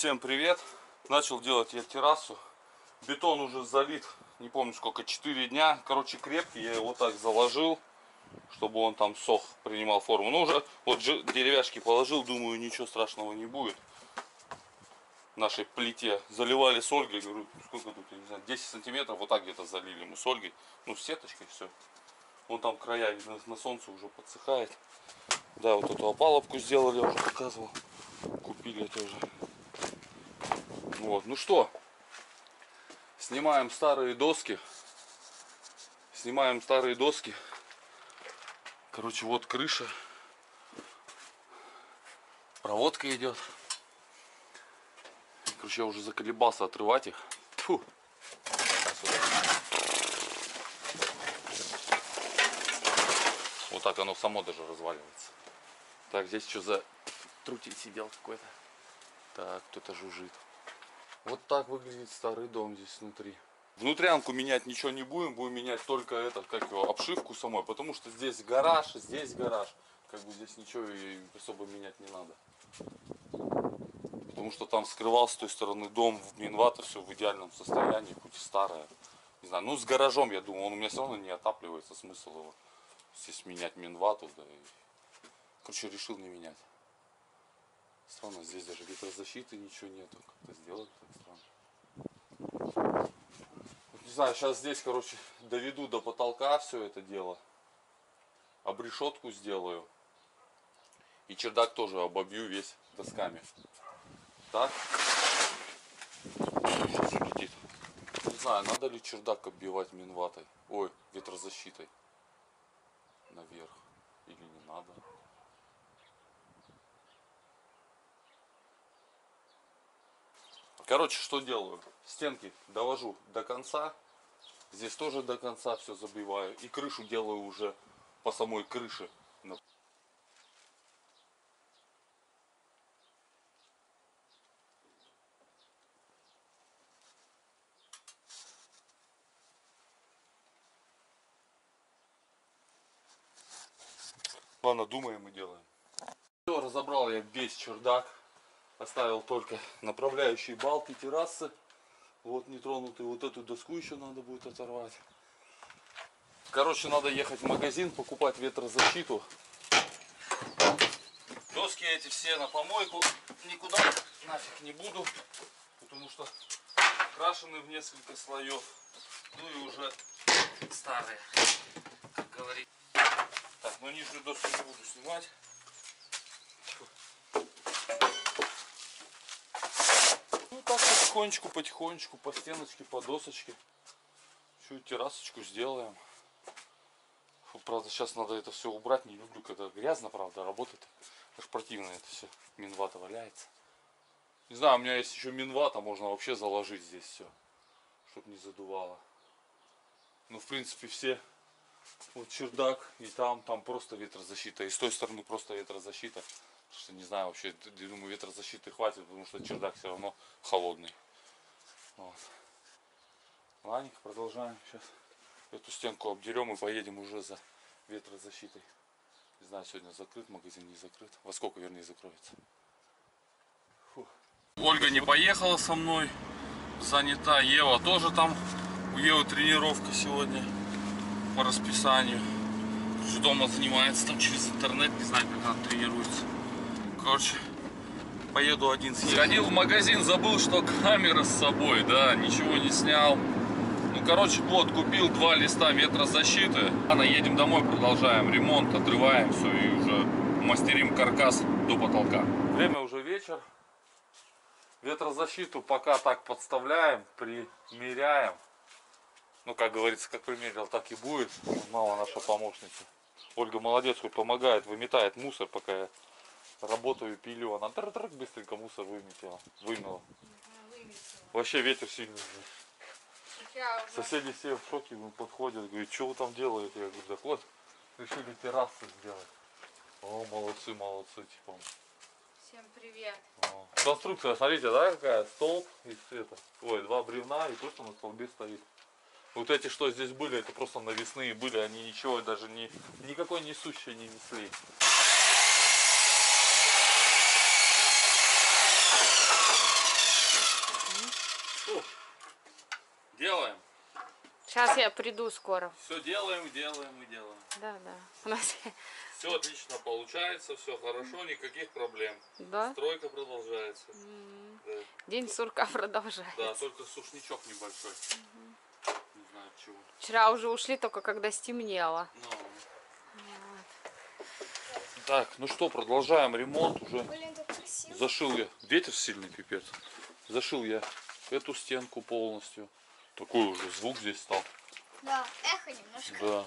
Всем привет! Начал делать я террасу. Бетон уже залит, не помню сколько, 4 дня. Короче, крепкий, я его вот так заложил, чтобы он там сох, принимал форму. Ну уже вот деревяшки положил, думаю, ничего страшного не будет. Нашей плите заливали с Ольгой, говорю, сколько тут, я не знаю, 10 сантиметров, вот так где-то залили мы с Ольгой. Ну, с сеточкой все. Вон там края, видно, на солнце уже подсыхает. Да, вот эту опалубку сделали, я уже показывал. Купили тоже. Вот, ну что, снимаем старые доски. Короче, вот крыша. Проводка идет. Короче, я уже заколебался отрывать их. Фу. Вот так оно само даже разваливается. Так, здесь что за трутень сидел какой-то. Так, кто-то жужжит. Вот так выглядит старый дом здесь внутри. Внутрянку менять ничего не будем. Будем менять только это, как его, обшивку самой. Потому что здесь гараж, Как бы здесь ничего и особо менять не надо. Потому что там скрывал с той стороны дом в Минвата, все в идеальном состоянии, хоть и старое. Не знаю, ну с гаражом, я думаю, он у меня все равно не отапливается, смысл его. Здесь менять Минвату, да и... Короче, решил не менять. Странно, здесь даже ветрозащиты ничего нету. Как-то сделать так странно. Вот, не знаю, сейчас здесь, короче, доведу до потолка все это дело. Обрешетку сделаю. И чердак тоже обобью весь досками. Так. Сейчас улетит. Не знаю, надо ли чердак оббивать Минватой. Ой, ветрозащитой. Наверх. Или не надо. Короче, что делаю? Стенки довожу до конца. Здесь тоже до конца все забиваю. И крышу делаю уже по самой крыше. Ладно, думаем и делаем. Все, разобрал я весь чердак. Оставил только направляющие балки, террасы. Вот нетронутые. Вот эту доску еще надо будет оторвать. Короче, надо ехать в магазин, покупать ветрозащиту. Доски эти все на помойку. Никуда нафиг не буду. Потому что крашены в несколько слоев. Ну и уже старые, как говорится. Так, но нижнюю доску не буду снимать. Ну так потихонечку, по стеночке, по досочке. Всю террасочку сделаем. Фу, правда, сейчас надо это все убрать. Не люблю, когда грязно, правда, работает. Аж противно это все. Минвата валяется. Не знаю, у меня есть еще Минвата, можно вообще заложить здесь все. Чтобы не задувало. Ну, в принципе, все. Вот чердак, и там просто ветрозащита. И с той стороны просто ветрозащита. Что не знаю вообще, я думаю, ветрозащиты хватит, потому что чердак все равно холодный. Вот. Ладненько, продолжаем. Сейчас эту стенку обдерем и поедем уже за ветрозащитой. Не знаю, сегодня закрыт магазин, не закрыт. Во сколько, вернее, закроется. Фу. Ольга не поехала со мной, занята. Ева тоже там, у Евы тренировка сегодня по расписанию. Дома занимается, там через интернет, не знаю, как она тренируется. Короче, поеду один съездить. Сходил в магазин, забыл, что камера с собой, да, ничего не снял. Ну, короче, вот, купил 2 листа ветрозащиты. Ладно, едем домой, продолжаем ремонт, отрываем все и уже мастерим каркас до потолка. Время уже вечер. Ветрозащиту пока так подставляем, примеряем. Ну, как говорится, как примерил, так и будет. Мама наша помощница. Ольга молодец, хоть помогает, выметает мусор, пока я работаю, пилю. Она тр-тр-тр быстренько мусор вымела. Вообще ветер сильный. Соседи все в шоке, подходят, говорят, что вы там делаете? Я говорю, так вот, решили террасу сделать. О, молодцы, типа. Всем привет. О. Конструкция, смотрите, да, какая? Столб и это. Ой, 2 бревна и просто на столбе стоит. Вот эти, что здесь были, это просто навесные были, они ничего даже никакой несущей не несли. Сейчас я приду скоро. Все делаем. Да. У нас... Все отлично получается, все хорошо, никаких проблем. Да? Стройка продолжается. Да. День сурка продолжается. Да, только сушничок небольшой. Не знаю от чего. Вчера уже ушли, только когда стемнело. Так, ну что, продолжаем ремонт уже. Блин, как красиво. Зашил я. Ветер сильный, пипец. Зашил я эту стенку полностью. Такой уже звук здесь стал. Да, эхо немножко. Да.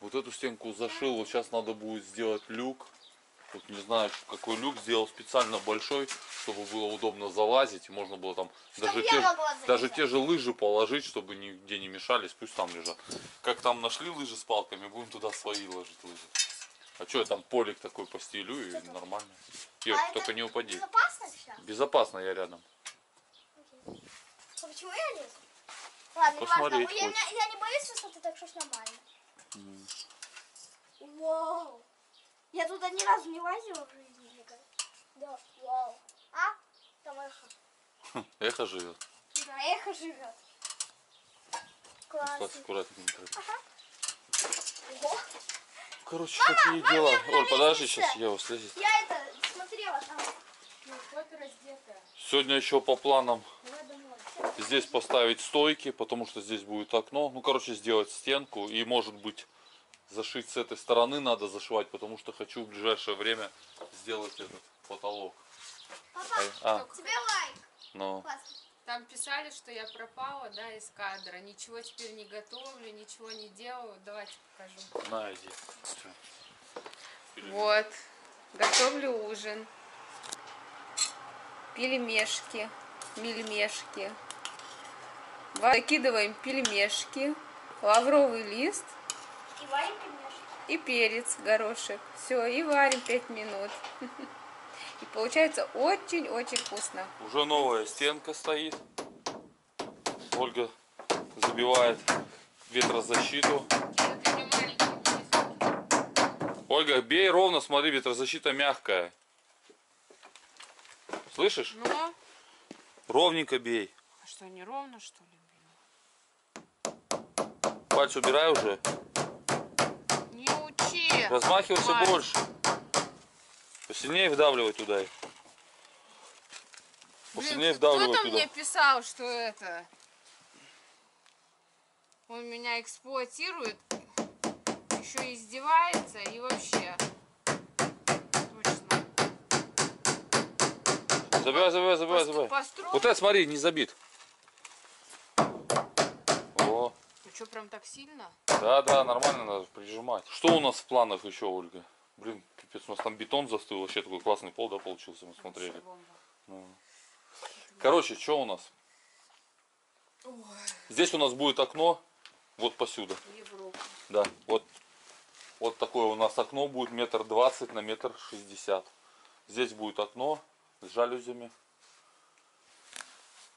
Вот эту стенку зашил. Вот сейчас надо будет сделать люк. Вот не знаю, какой люк сделал. Специально большой, чтобы было удобно залазить. Можно было там даже те же лыжи положить, чтобы нигде не мешались. Пусть там лежат. Как там нашли лыжи с палками, будем туда свои ложить лыжи. А что я там полик такой постелю и нормально. А только не упади. Безопасно сейчас? Безопасно, я рядом. А почему я лезу? Ладно, посмотреть важно. Я не боюсь высоты, так что нормально. Вау! Я туда ни разу не лазила в жизни. Да, вау. А? Там эхо. Эхо живет. Да, эхо живет. Класс. Аккуратненько. Ого. Короче, мама, такие дела. Оль, подожди, сейчас я его слезу. Я это смотрела там. Сегодня еще по планам здесь поставить стойки, потому что здесь будет окно. Ну, короче, сделать стенку и, может быть, зашить с этой стороны надо зашивать, потому что хочу в ближайшее время сделать этот потолок. Папа, тебе лайк. Ну. Там писали, что я пропала, да, из кадра. Ничего теперь не готовлю, ничего не делаю. Давайте покажу. На, иди. Вот. Готовлю ужин. Пельмешки. Мельмешки. Закидываем пельмешки. Лавровый лист. И варим пельмешки. И перец, горошек. Все, и варим 5 минут. И получается очень-очень вкусно. Уже новая стенка стоит. Ольга забивает ветрозащиту. Ольга, бей ровно, смотри, ветрозащита мягкая. Слышишь? Ну? Ровненько бей. А что, не ровно, что ли? Палец убирай уже. Не учи. Размахивайся больше. Посильнее вдавливай туда. Посильнее вдавливай туда. Кто-то мне писал, что это... Он меня эксплуатирует, еще издевается и вообще... Точно. Забивай. Построй. Вот это, смотри, не забит. О. Ну что, прям так сильно? Да, нормально надо прижимать. Что у нас в планах еще, Ольга? Блин, пипец, у нас там бетон застыл, вообще такой классный пол, да, получился, мы смотрели. Короче, что у нас? Ой. Здесь у нас будет окно, вот посюда. Европа. Да, вот такое у нас окно будет 1,20 на 1,60 м. Здесь будет окно с жалюзями.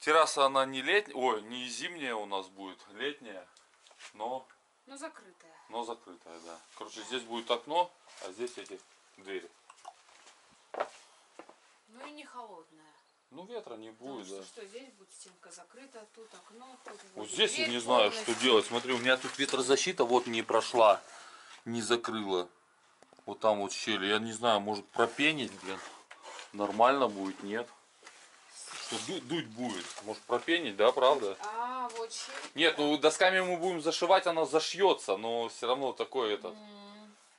Терраса она не летняя, ой, не зимняя у нас будет, летняя, но... Но закрытая. Но закрытая, да. Короче, здесь будет окно, а здесь эти двери. Ну и не холодная. Ну ветра не будет, потому да. Что здесь будет стенка закрыта, тут окно, тут будет. Вот здесь дверь, я не знаю, полностью. Что делать. Смотри, у меня тут ветрозащита вот не прошла, не закрыла. Вот там вот щели. Я не знаю, может пропенить, блин. Нормально будет, нет? Что дуть будет. Может пропенить, да, правда? А, вот щель. Нет, ну досками мы будем зашивать, она зашьется, но все равно такой этот.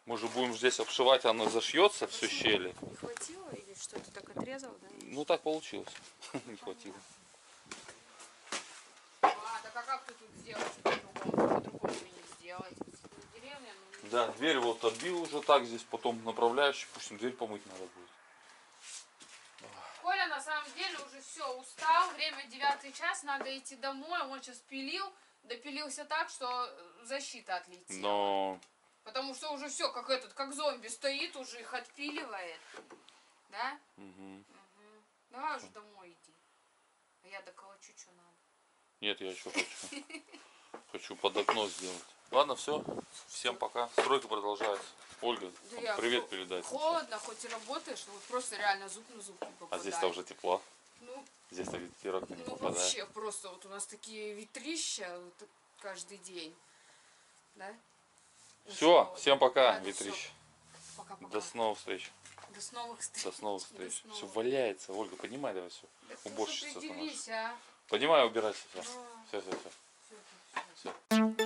Мы же будем здесь обшивать, она зашьется, все щели. Не хватило или что-то так отрезал, да? Ну так получилось. Не хватило. А, так а как ты тут сделаешь? По-другому не сделать. Деревня, но... Да, дверь вот отбил уже так здесь, потом направляющий, пусть дверь помыть надо будет. Коля на самом деле уже все, устал, время 9 час, надо идти домой, он сейчас пилил, допилился так, что защита отлетела. Но... Потому что уже все, как этот, как зомби стоит, уже их отпиливает, да? Угу. Давай уже домой иди, а я доколочу, что надо. Нет, я еще хочу, под окно сделать. Ладно, все, всем пока, стройка продолжается. Ольга, да привет передать. Холодно, хоть и работаешь, но вот просто реально зуб на зуб не попадает. А здесь-то уже тепло. Ну, здесь-то ветерок не попадает. Вообще просто вот у нас такие ветрища, каждый день. Да? Все, всем пока, Витрич. Пока-пока. До снова встреч. До новых встреч. Все валяется. Ноги. Ольга, поднимай давай все. Уборщица. Поднимай, убирай все. Все.